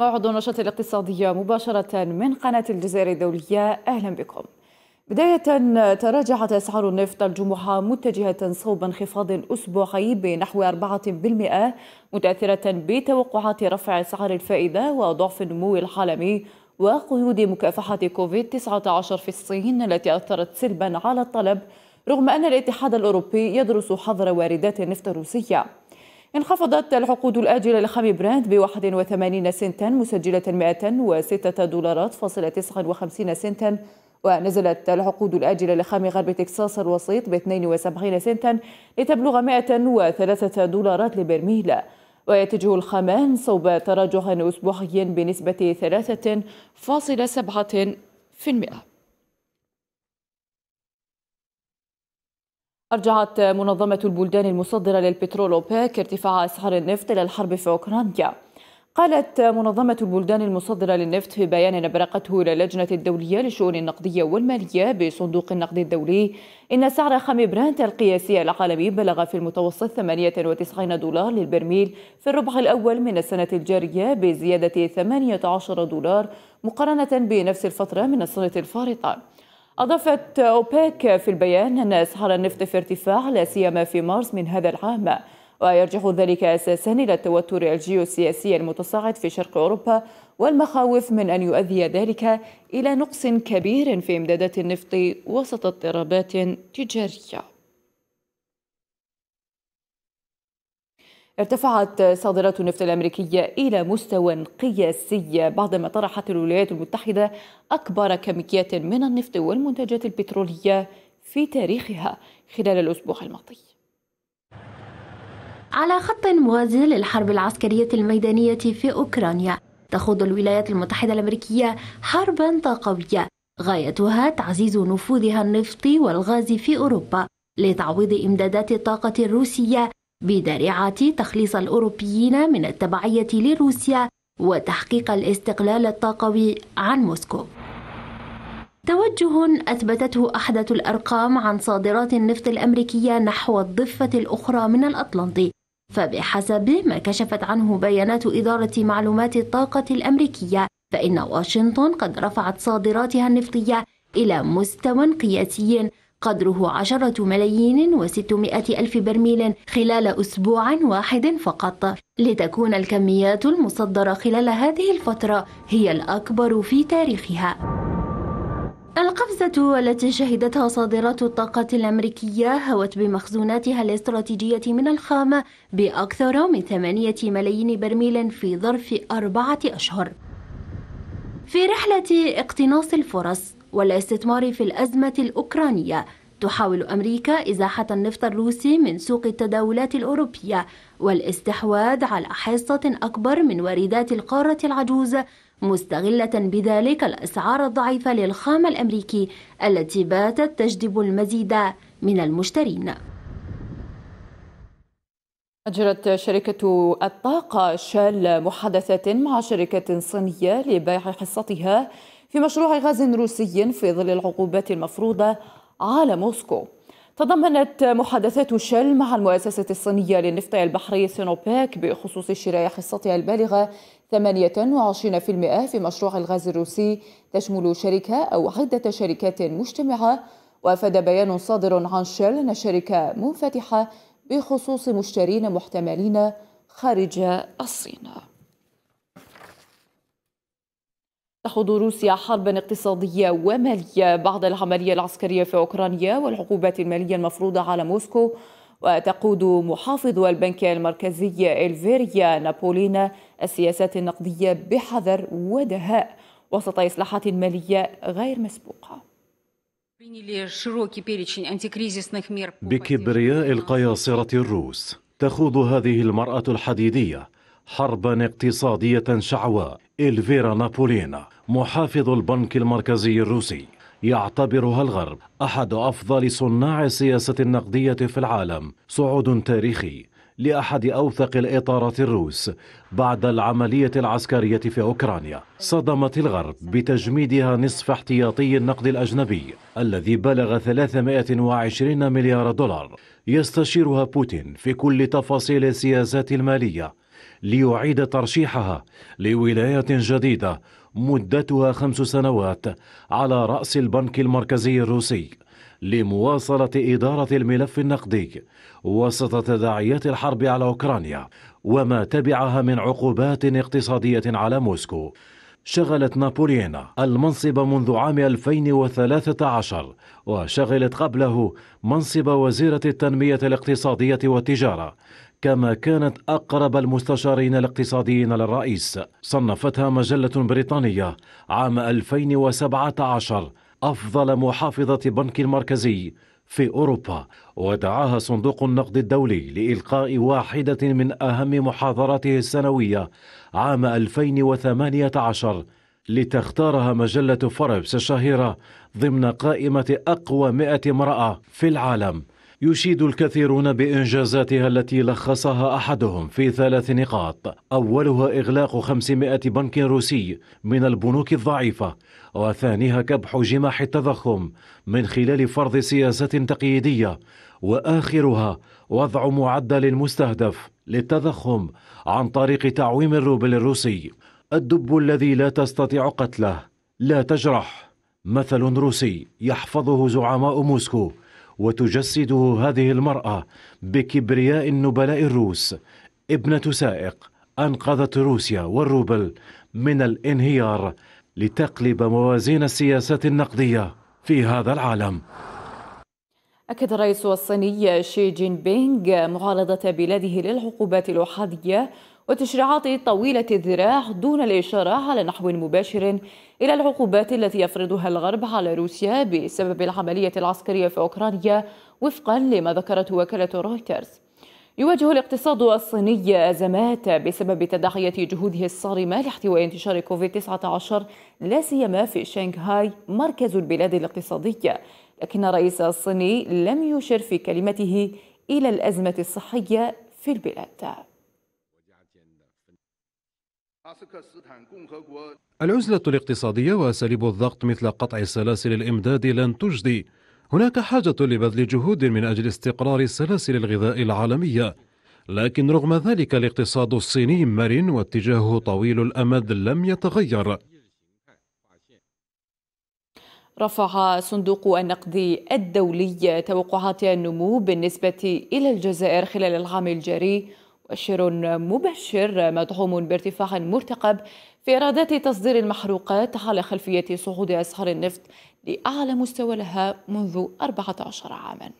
موعد النشاط الاقتصادية مباشرة من قناة الجزائر الدولية، أهلا بكم. بداية، تراجعت أسعار النفط الجمعة متجهة صوب انخفاض أسبوعي بنحو 4% متأثرة بتوقعات رفع أسعار الفائدة وضعف النمو العالمي وقيود مكافحة كوفيد-19 في الصين التي أثرت سلبا على الطلب، رغم أن الاتحاد الأوروبي يدرس حظر واردات النفط الروسية. انخفضت العقود الآجلة لخام برانت ب 81 سنتا مسجلة 106 دولارات فاصلة 59 سنتا، ونزلت العقود الآجلة لخام غرب تكساس الوسيط ب 72 سنتا لتبلغ 103 دولارات لبرميل. ويتجه الخامان صوب تراجع أسبوعي بنسبة 3.7%. أرجعت منظمة البلدان المصدرة للبترول أوبك ارتفاع أسعار النفط إلى الحرب في أوكرانيا. قالت منظمة البلدان المصدرة للنفط في بيان أبرقته إلى اللجنة الدولية للشؤون النقدية والمالية بصندوق النقد الدولي إن سعر خام برانت القياسي العالمي بلغ في المتوسط 98 دولار للبرميل في الربع الأول من السنة الجارية، بزيادة 18 دولار مقارنة بنفس الفترة من السنة الفارطة. أضافت أوبك في البيان أن أسعار النفط في ارتفاع لا سيما في مارس من هذا العام، ويرجع ذلك أساسا إلى التوتر الجيوسياسي المتصاعد في شرق أوروبا والمخاوف من أن يؤدي ذلك إلى نقص كبير في إمدادات النفط وسط اضطرابات تجارية. ارتفعت صادرات النفط الأمريكية إلى مستوى قياسي بعدما طرحت الولايات المتحدة أكبر كميات من النفط والمنتجات البترولية في تاريخها خلال الأسبوع الماضي. على خط موازي للحرب العسكرية الميدانية في أوكرانيا، تخوض الولايات المتحدة الأمريكية حربا طاقوية غايتها تعزيز نفوذها النفطي والغاز في أوروبا لتعويض إمدادات الطاقة الروسية، بدرعة تخليص الأوروبيين من التبعية لروسيا وتحقيق الاستقلال الطاقوي عن موسكو. توجه أثبتته أحدث الأرقام عن صادرات النفط الأمريكية نحو الضفة الأخرى من الأطلنطي، فبحسب ما كشفت عنه بيانات إدارة معلومات الطاقة الأمريكية فإن واشنطن قد رفعت صادراتها النفطية إلى مستوى قياسي قدره 10,600,000 برميل خلال أسبوع واحد فقط، لتكون الكميات المصدرة خلال هذه الفترة هي الأكبر في تاريخها. القفزة التي شهدتها صادرات الطاقة الأمريكية هوت بمخزوناتها الاستراتيجية من الخام بأكثر من 8 ملايين برميل في ظرف 4 أشهر. في رحلة اقتناص الفرص والاستثمار في الأزمة الأوكرانية، تحاول أمريكا إزاحة النفط الروسي من سوق التداولات الأوروبية والاستحواذ على حصة أكبر من واردات القارة العجوز، مستغلة بذلك الأسعار الضعيفة للخام الأمريكي التي باتت تجذب المزيد من المشترين. أجرت شركة الطاقة شيل محادثة مع شركة صينية لبيع حصتها في مشروع غاز روسي في ظل العقوبات المفروضة على موسكو. تضمنت محادثات شيل مع المؤسسة الصينية للنفط البحري سينوباك بخصوص شراء حصتها البالغة 28% في مشروع الغاز الروسي، تشمل شركة أو عدة شركات مجتمعة. وأفاد بيان صادر عن شيل أن الشركة منفتحة بخصوص مشترين محتملين خارج الصين. تخوض روسيا حربا اقتصادية ومالية بعد العملية العسكرية في أوكرانيا والعقوبات المالية المفروضة على موسكو. وتقود محافظ البنك المركزي إلفيرا نابيولينا السياسات النقدية بحذر ودهاء وسط إصلاحات مالية غير مسبوقة. بكبرياء القياصرة الروس تخوض هذه المرأة الحديدية حربا اقتصادية شعواء. إلفيرا نابيولينا محافظ البنك المركزي الروسي يعتبرها الغرب أحد أفضل صناع السياسة النقدية في العالم، صعود تاريخي لأحد أوثق الإطارات الروس بعد العملية العسكرية في أوكرانيا. صدمت الغرب بتجميدها نصف احتياطي النقد الأجنبي الذي بلغ 320 مليار دولار. يستشيرها بوتين في كل تفاصيل السياسات المالية ليعيد ترشيحها لولاية جديدة مدتها 5 سنوات على رأس البنك المركزي الروسي لمواصلة إدارة الملف النقدي وسط تداعيات الحرب على أوكرانيا وما تبعها من عقوبات اقتصادية على موسكو. شغلت نابولينا المنصب منذ عام 2013 وشغلت قبله منصب وزيرة التنمية الاقتصادية والتجارة، كما كانت أقرب المستشارين الاقتصاديين للرئيس. صنفتها مجلة بريطانية عام 2017 أفضل محافظة بنك مركزي في أوروبا، ودعاها صندوق النقد الدولي لإلقاء واحدة من أهم محاضراته السنوية عام 2018 لتختارها مجلة فوربس الشهيرة ضمن قائمة أقوى 100 امرأة في العالم. يشيد الكثيرون بإنجازاتها التي لخصها أحدهم في 3 نقاط، أولها إغلاق 500 بنك روسي من البنوك الضعيفة، وثانيها كبح جماح التضخم من خلال فرض سياسة تقييدية، وآخرها وضع معدل مستهدف للتضخم عن طريق تعويم الروبل الروسي. الدب الذي لا تستطيع قتله لا تجرح، مثل روسي يحفظه زعماء موسكو، وتجسده هذه المرأة بكبرياء النبلاء الروس، ابنة سائق أنقذت روسيا والروبل من الانهيار لتقلب موازين السياسات النقدية في هذا العالم. أكد الرئيس الصيني شي جين بينغ معارضة بلاده للعقوبات الأحادية وتشريعات طويلة الذراع دون الإشارة على نحو مباشر إلى العقوبات التي يفرضها الغرب على روسيا بسبب العملية العسكرية في أوكرانيا، وفقا لما ذكرته وكالة رويترز. يواجه الاقتصاد الصيني أزمات بسبب تداعيات جهوده الصارمة لاحتواء انتشار كوفيد-19، لا سيما في شنغهاي مركز البلاد الاقتصادية، لكن الرئيس الصيني لم يشر في كلمته إلى الأزمة الصحية في البلاد. العزلة الاقتصادية وأساليب الضغط مثل قطع سلاسل الإمداد لن تجدي. هناك حاجة لبذل جهود من أجل استقرار سلاسل الغذاء العالمية، لكن رغم ذلك الاقتصاد الصيني مرن واتجاهه طويل الأمد لم يتغير. رفع صندوق النقد الدولي توقعات النمو بالنسبة إلى الجزائر خلال العام الجاري، مؤشر مبشر مدعوم بارتفاع مرتقب في إيرادات تصدير المحروقات على خلفية صعود أسعار النفط لأعلى مستوى لها منذ 14 عاما.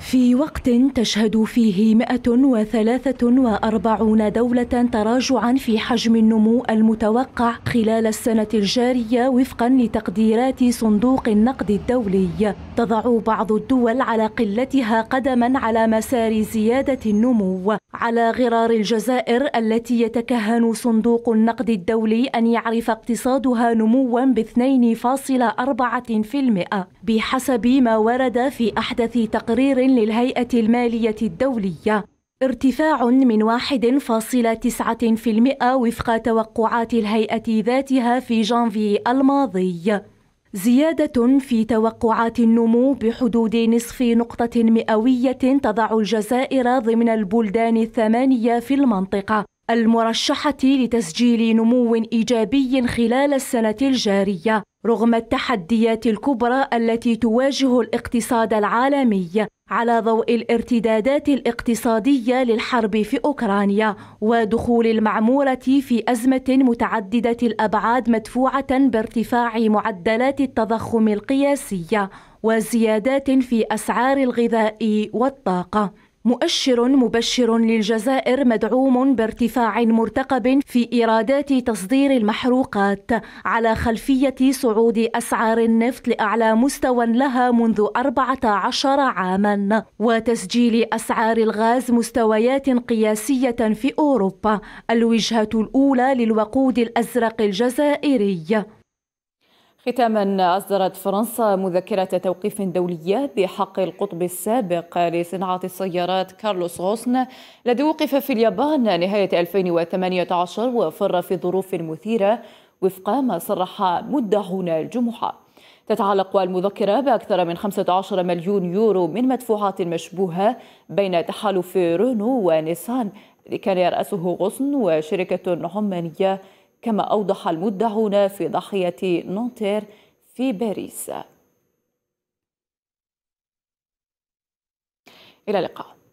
في وقت تشهد فيه 143 دولة تراجعا في حجم النمو المتوقع خلال السنة الجارية وفقا لتقديرات صندوق النقد الدولي، تضع بعض الدول على قلتها قدما على مسار زيادة النمو، على غرار الجزائر التي يتكهن صندوق النقد الدولي أن يعرف اقتصادها نموا ب2.4% بحسب ما ورد في أحدث تقرير للهيئة المالية الدولية، ارتفاع من 1.9% وفق توقعات الهيئة ذاتها في جانفي الماضي، زيادة في توقعات النمو بحدود نصف نقطة مئوية تضع الجزائر ضمن البلدان 8 في المنطقة المرشحة لتسجيل نمو إيجابي خلال السنة الجارية، رغم التحديات الكبرى التي تواجه الاقتصاد العالمي على ضوء الارتدادات الاقتصادية للحرب في أوكرانيا ودخول المعمورة في أزمة متعددة الأبعاد مدفوعة بارتفاع معدلات التضخم القياسية وزيادات في أسعار الغذاء والطاقة. مؤشر مبشر للجزائر مدعوم بارتفاع مرتقب في إيرادات تصدير المحروقات على خلفية صعود أسعار النفط لأعلى مستوى لها منذ 14 عاما، وتسجيل أسعار الغاز مستويات قياسية في أوروبا، الوجهة الأولى للوقود الأزرق الجزائري. ختاما، أصدرت فرنسا مذكرة توقيف دولية بحق القطب السابق لصناعة السيارات كارلوس غوسن الذي وقف في اليابان نهاية 2018 وفر في ظروف مثيرة، وفق ما صرح مدعون الجمعة. تتعلق المذكرة بأكثر من 15 مليون يورو من مدفوعات مشبوهة بين تحالف رونو ونيسان الذي كان يرأسه غوسن وشركة عمانية، كما أوضح المدعون في ضاحية نونتير في باريس. إلى اللقاء.